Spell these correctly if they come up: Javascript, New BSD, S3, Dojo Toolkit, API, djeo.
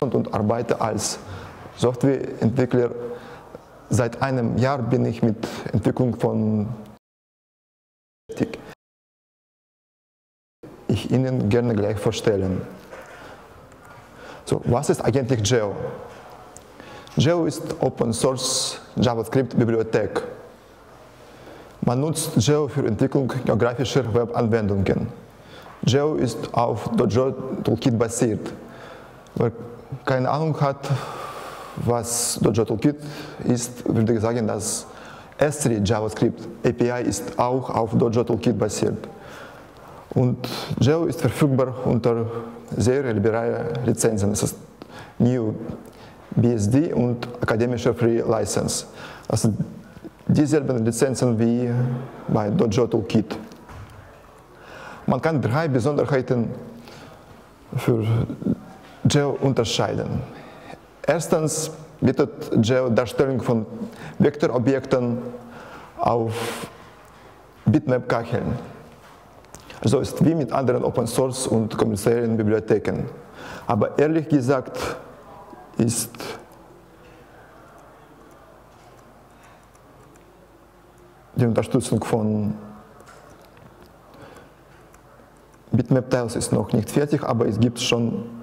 und arbeite als Softwareentwickler. Seit einem Jahr bin ich mit Entwicklung von beschäftigt. Ich Ihnen gerne gleich vorstellen. So, was ist eigentlich djeo? djeo ist Open Source JavaScript Bibliothek. Man nutzt djeo für Entwicklung geografischer Webanwendungen. djeo ist auf Dojo Toolkit basiert. Wer keine Ahnung hat, was Dojo Toolkit ist, würde ich sagen, dass S3 JavaScript API ist auch auf Dojo Toolkit basiert. Und djeo ist verfügbar unter sehr liberalen Lizenzen. Es ist New BSD und akademische Free License. Also dieselben Lizenzen wie bei Dojo Toolkit. Man kann drei Besonderheiten für djeo unterscheiden. Erstens bietet djeo Darstellung von Vektorobjekten auf Bitmap-Kacheln. So ist wie mit anderen Open Source und kommerziellen Bibliotheken. Aber ehrlich gesagt ist die Unterstützung von Bitmap-Tiles noch nicht fertig, aber es gibt schon